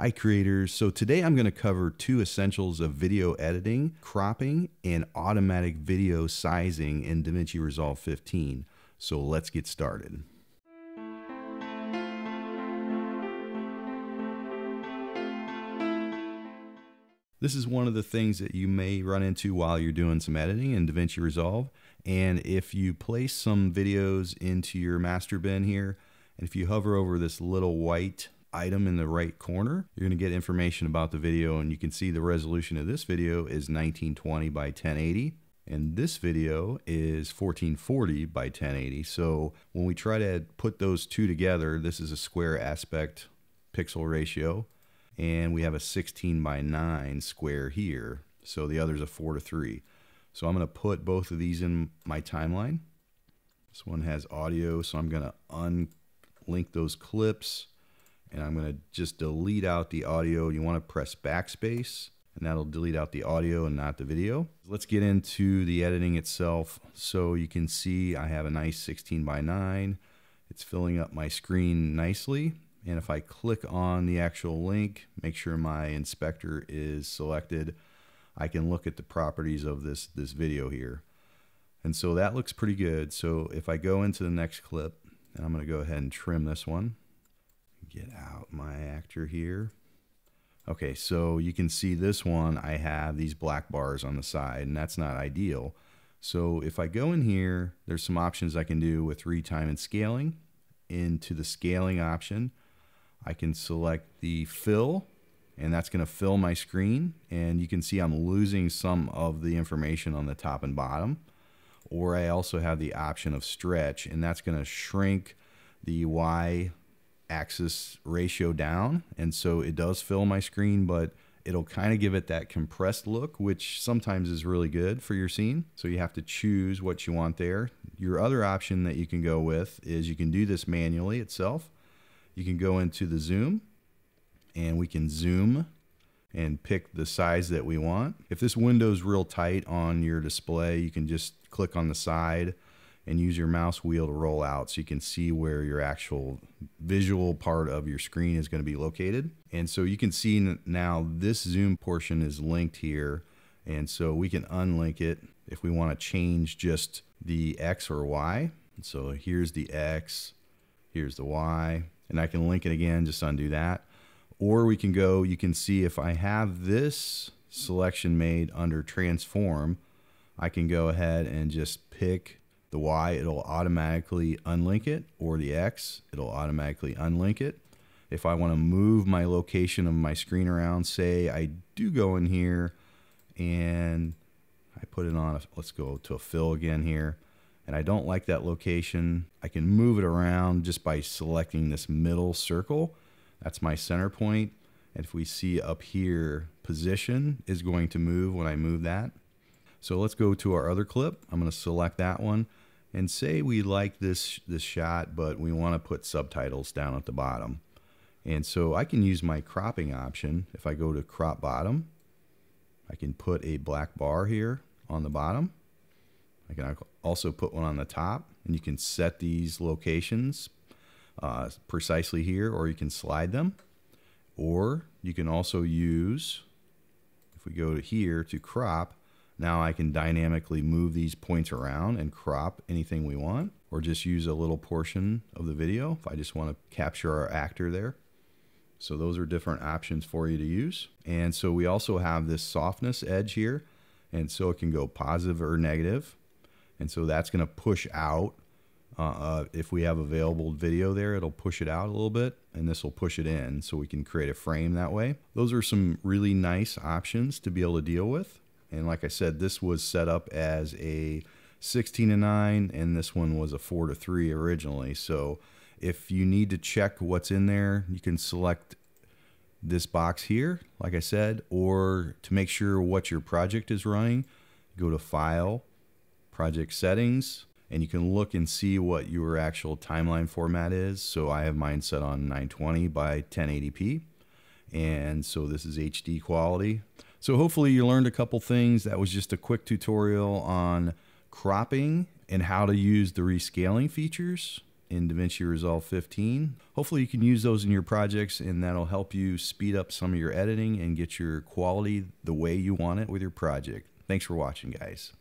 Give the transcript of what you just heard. Hi creators, so today I'm going to cover two essentials of video editing, cropping, and automatic video sizing in DaVinci Resolve 15. So let's get started. This is one of the things that you may run into while you're doing some editing in DaVinci Resolve. And if you place some videos into your master bin here, and if you hover over this little white item in the right corner, you're going to get information about the video, and you can see the resolution of this video is 1920 by 1080 and this video is 1440 by 1080. So when we try to put those two together, this is a square aspect pixel ratio, and we have a 16 by 9 square here, so the other's a 4:3. So I'm going to put both of these in my timeline. This one has audio, so I'm going to unlink those clips. And I'm going to just delete out the audio. You want to press backspace, and that'll delete out the audio and not the video. Let's get into the editing itself. So you can see I have a nice 16 by 9. It's filling up my screen nicely. And if I click on the actual link, make sure my inspector is selected, I can look at the properties of this video here. And so that looks pretty good. So if I go into the next clip, and I'm going to go ahead and trim this one. Get out my actor here. Okay, so you can see this one, I have these black bars on the side, and that's not ideal. So if I go in here, there's some options I can do with retime and scaling. Into the scaling option, I can select the fill, and that's going to fill my screen. And you can see I'm losing some of the information on the top and bottom. Or I also have the option of stretch, and that's going to shrink the y axis ratio down, and so it does fill my screen, but it'll kind of give it that compressed look, which sometimes is really good for your scene. So you have to choose what you want there. Your other option that you can go with is you can do this manually itself. You can go into the zoom, and we can zoom and pick the size that we want. If this window's real tight on your display, you can just click on the side and use your mouse wheel to roll out so you can see where your actual visual part of your screen is going to be located. And so you can see now this zoom portion is linked here, and so we can unlink it if we want to change just the X or Y. And so here's the X, here's the Y, and I can link it again, just undo that. Or we can go, you can see if I have this selection made under transform, I can go ahead and just pick the Y, it'll automatically unlink it, or the X, it'll automatically unlink it. If I want to move my location of my screen around, say I do go in here and I put it on, let's go to a fill again here, and I don't like that location, I can move it around just by selecting this middle circle. That's my center point. And if we see up here, position is going to move when I move that. So let's go to our other clip. I'm going to select that one, and say we like this shot, but we want to put subtitles down at the bottom. And so I can use my cropping option. If I go to crop bottom, I can put a black bar here on the bottom. I can also put one on the top, and you can set these locations precisely here, or you can slide them. Or you can also use, if we go to here to crop, now I can dynamically move these points around and crop anything we want, or just use a little portion of the video if I just want to capture our actor there. So those are different options for you to use. And so we also have this softness edge here, and so it can go positive or negative. And so that's going to push out, if we have available video there, it'll push it out a little bit, and this will push it in so we can create a frame that way. Those are some really nice options to be able to deal with. And like I said, this was set up as a 16:9, and this one was a 4:3 originally. So if you need to check what's in there, you can select this box here, like I said, or to make sure what your project is running, go to File, Project Settings, and you can look and see what your actual timeline format is. So I have mine set on 920 by 1080p. And so this is HD quality. So hopefully you learned a couple things. That was just a quick tutorial on cropping and how to use the rescaling features. in DaVinci Resolve 15. Hopefully you can use those in your projects, and that'll help you speed up some of your editing and get your quality the way you want it with your project. Thanks for watching, guys.